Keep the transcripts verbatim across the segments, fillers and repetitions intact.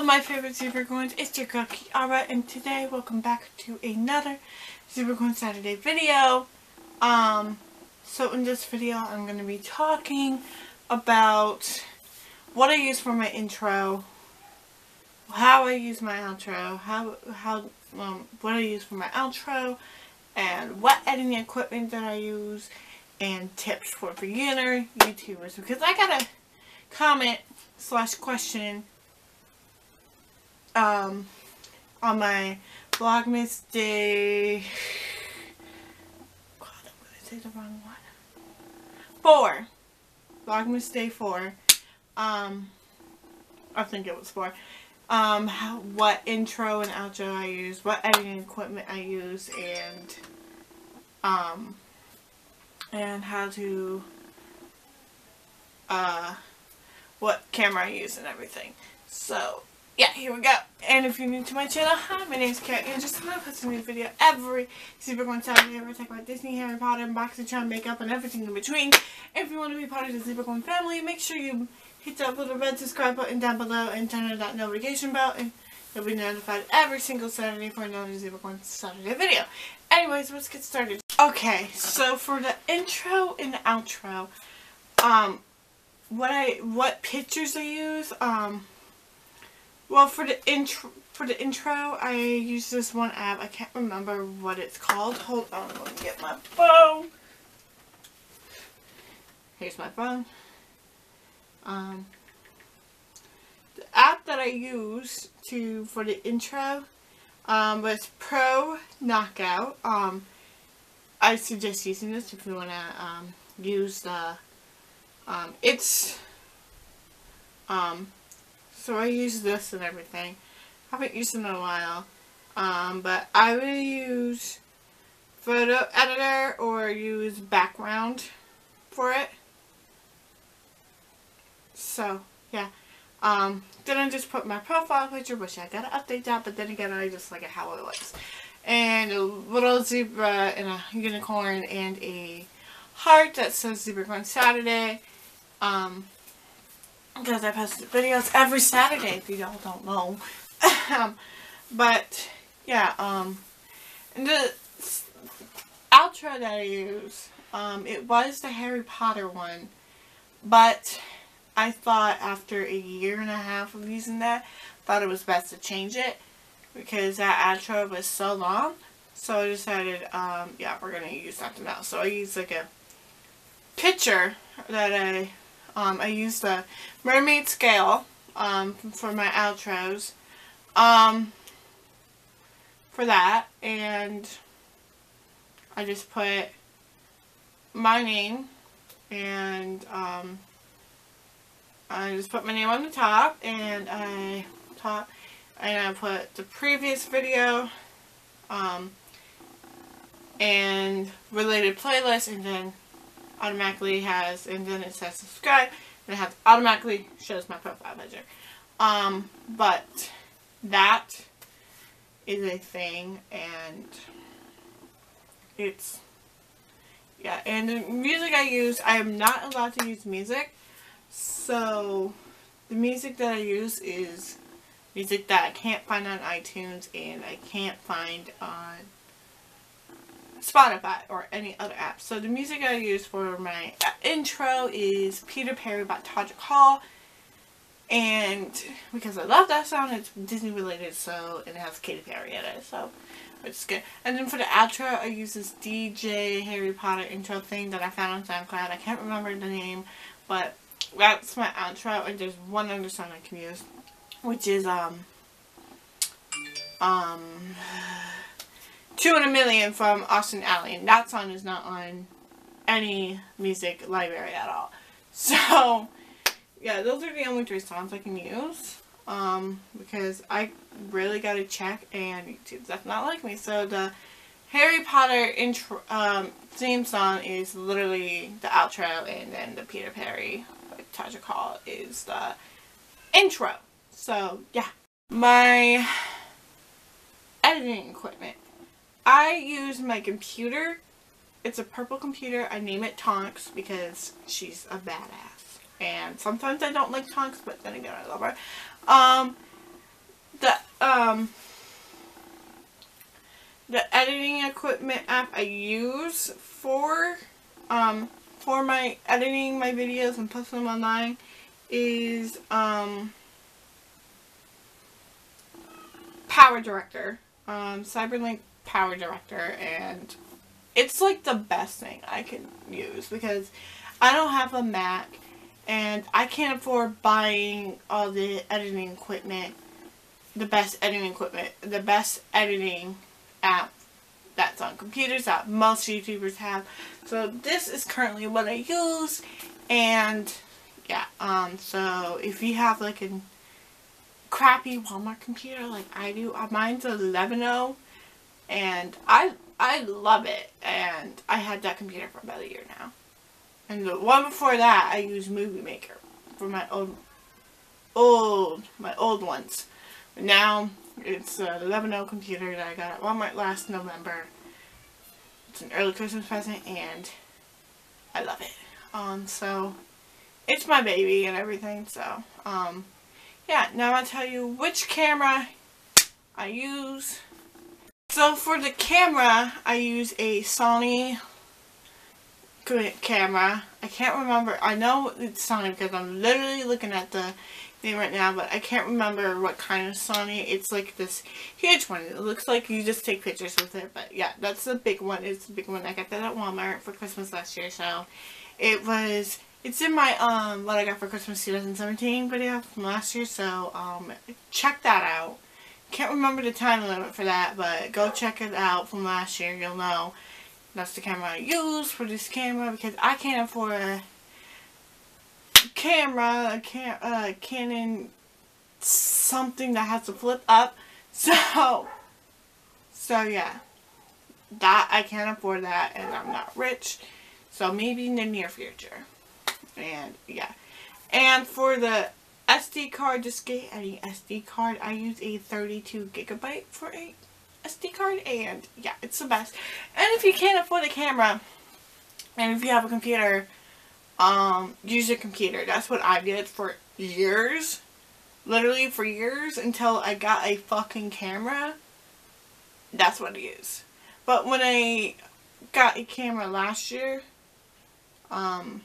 of my favorite Zebracorns. It's your girl Kyara, and today welcome back to another Zebracorn Saturday video. Um, so in this video I'm going to be talking about what I use for my intro, how I use my outro, how, how, um, what I use for my outro, and what editing equipment that I use, and tips for beginner YouTubers, because I got a comment slash question um, on my Vlogmas day, God, I'm going to say the wrong one, four, Vlogmas day four, um, I think it was four, um, how, what intro and outro I use, what editing equipment I use, and, um, and how to, uh, what camera I use and everything. So, yeah, here we go. And if you're new to my channel, hi, my name is Kyara Andrews, and I post a new video every Zebracorn Saturday where I talk about Disney, Harry Potter, and BoxyCharm, makeup, and everything in between. If you want to be part of the Zebracorn family, make sure you hit that little red subscribe button down below and turn on that notification bell, and you'll be notified every single Saturday for another Zebracorn Saturday video. Anyways, let's get started. Okay, so for the intro and the outro, um, what I what pictures I use, um, well for the intro for the intro I use this one app. I can't remember what it's called. Hold on, let me get my phone. Here's my phone. Um, the app that I use to for the intro um, was Pro Knockout. Um, I suggest using this if you want to um, use the um, it's, um, so I use this and everything. I haven't used it in a while, um, but I would use photo editor or use background for it. So, yeah, um, then I just put my profile picture, which I gotta update that, but then again, I just like it how it looks. And a little zebra and a unicorn and a heart that says Zebracorn Saturday. Um, because I post videos every Saturday if you y'all don't know. um, but, yeah, um, the outro that I use, um, it was the Harry Potter one, but I thought after a year and a half of using that, I thought it was best to change it because that outro was so long. So I decided, um, yeah, we're going to use something else. So I used like a picture that I, um, I used the mermaid scale, um, for my outros, um, for that. And I just put my name and, um, I just put my name on the top and I top and I put the previous video, um, and related playlist, and then automatically has, and then it says subscribe, and it has automatically shows my profile picture. Um, but that is a thing, and it's, yeah, and the music I use, I am not allowed to use music. So, the music that I use is music that I can't find on iTunes and I can't find on Spotify or any other app. So, the music I use for my intro is Peter Perry by Todrick Hall. And because I love that song, it's Disney related, so, and it has Katy Perry in it, so it's good. And then for the outro, I use this D J Harry Potter intro thing that I found on SoundCloud. I can't remember the name, but that's my outro, and there's one other song I can use, which is, um, um, Two in a Million from Austin Alley, and that song is not on any music library at all. So, yeah, those are the only three songs I can use, um, because I really gotta check, and YouTube's that's not like me, so the Harry Potter intro, um, theme song is literally the outro, and then the Peter Perry Todrick Hall is the intro. So, yeah. My editing equipment. I use my computer. It's a purple computer. I name it Tonks because she's a badass. And sometimes I don't like Tonks, but then again I love her. Um, um, the editing equipment app I use for um, for my editing my videos and posting them online is um, PowerDirector, um, CyberLink PowerDirector, and it's like the best thing I can use because I don't have a Mac and I can't afford buying all the editing equipment, the best editing equipment, the best editing app that's on computers that most YouTubers have. So this is currently what I use, and yeah, um, so if you have like a crappy Walmart computer like I do, mine's a Lenovo, and I, I love it, and I had that computer for about a year now. And the one before that, I used Movie Maker for my old, old, my old ones. But now, it's a Lenovo computer that I got at Walmart last November. It's an early Christmas present, and I love it. Um, so, it's my baby and everything, so, um, yeah. Now I'll tell you which camera I use. So, for the camera, I use a Sony camera. I can't remember. I know it's Sony because I'm literally looking at the thing right now, but I can't remember what kind of Sony. It's like this huge one. It looks like you just take pictures with it, but yeah, that's the big one. It's the big one. I got that at Walmart for Christmas last year, so it was, it's in my, um, what I got for Christmas two thousand seventeen video from last year, so, um, check that out. Can't remember the time limit for that, but go check it out from last year. You'll know. That's the camera I use for this camera because I can't afford a camera, a can, uh, Canon, something that has to flip up. So, so yeah, that I can't afford that, and I'm not rich. So maybe in the near future. And yeah, and for the S D card, just get any S D card. I use a thirty-two gigabyte for a S D card, and yeah, it's the best. And if you can't afford a camera and if you have a computer, um use your computer. That's what I did for years, literally for years, until I got a fucking camera. That's what I use. But when I got a camera last year, um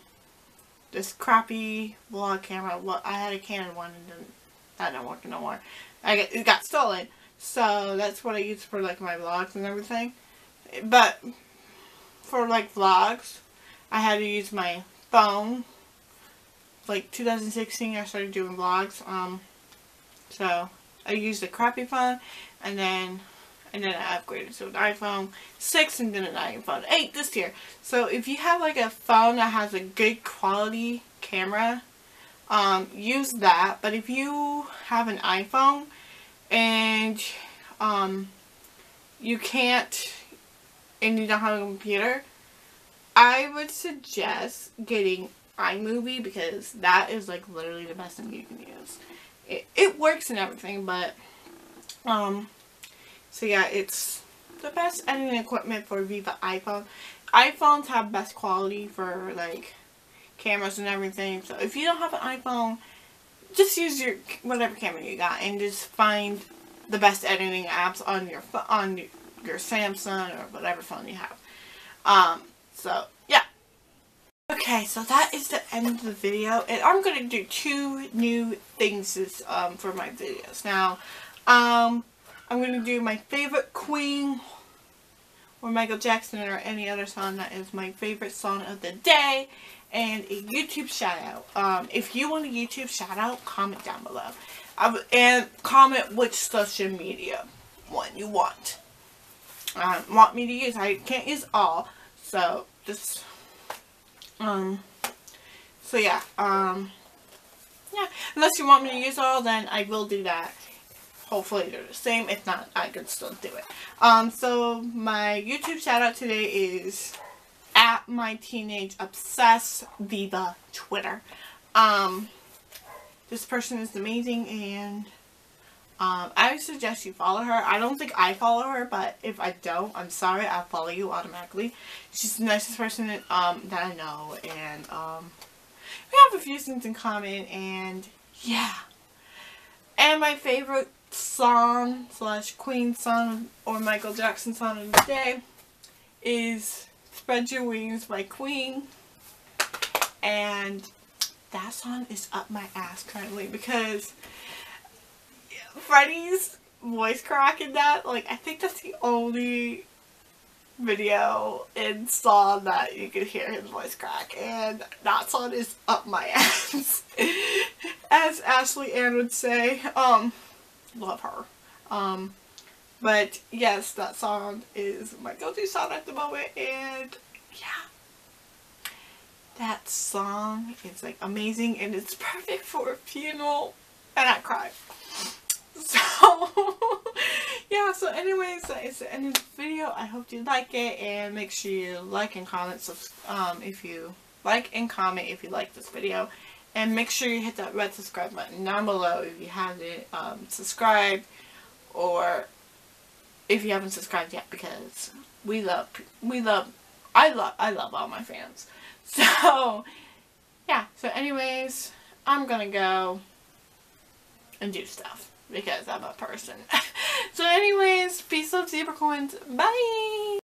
this crappy vlog camera, well, I had a Canon one and then that didn't work no more. I got, it got stolen. So that's what I use for like my vlogs and everything. But for like vlogs, I had to use my phone. Like two thousand sixteen, I started doing vlogs. Um, so I used a crappy phone, and then and then I upgraded to an iPhone six and then an iPhone eight this year. So if you have like a phone that has a good quality camera, um, use that. But if you have an iPhone and um you can't and you don't have a computer, I would suggest getting iMovie because that is like literally the best thing you can use. It, it works and everything, but um so yeah, it's the best editing equipment for Viva iPhone. iPhones have best quality for like cameras and everything. So if you don't have an iPhone, just use your whatever camera you got and just find the best editing apps on your on your Samsung or whatever phone you have. Um, so yeah. Okay, so that is the end of the video, and I'm gonna do two new things this, um, for my videos now. Um, I'm gonna do my favorite Queen or Michael Jackson or any other song that is my favorite song of the day, and a YouTube shout out. Um, if you want a YouTube shout out, comment down below. I and comment which social media one you want. Um, want me to use. I can't use all. So, just, um, so yeah, um, yeah. Unless you want me to use all, then I will do that. Hopefully they're the same. If not, I could still do it. Um, so my YouTube shout out today is at my teenage obsessed Viva Twitter. Um, this person is amazing, and um, I suggest you follow her. I don't think I follow her, but if I don't, I'm sorry, I'll follow you automatically. She's the nicest person that, um, that I know, and um, we have a few things in common, and yeah. And my favorite song slash Queen song or Michael Jackson song of the day is Spread Your Wings by Queen, and that song is up my ass currently because Freddie's voice crack in that, like, I think that's the only video and song that you could hear his voice crack, and that song is up my ass. As Ashley Ann would say, um, love her. Um, but yes, that song is my go-to song at the moment, and yeah. That song is, like, amazing, and it's perfect for a funeral, and I cry. So, yeah, so anyways, that is the end of the video. I hope you like it, and make sure you like and comment um, if you like and comment if you like this video. And make sure you hit that red subscribe button down below if you haven't um, subscribed, or if you haven't subscribed yet, because we love, we love, I love, I love all my fans. So, yeah. So anyways, I'm gonna go and do stuff because I'm a person. So anyways, peace, love, Zebracorns. Bye!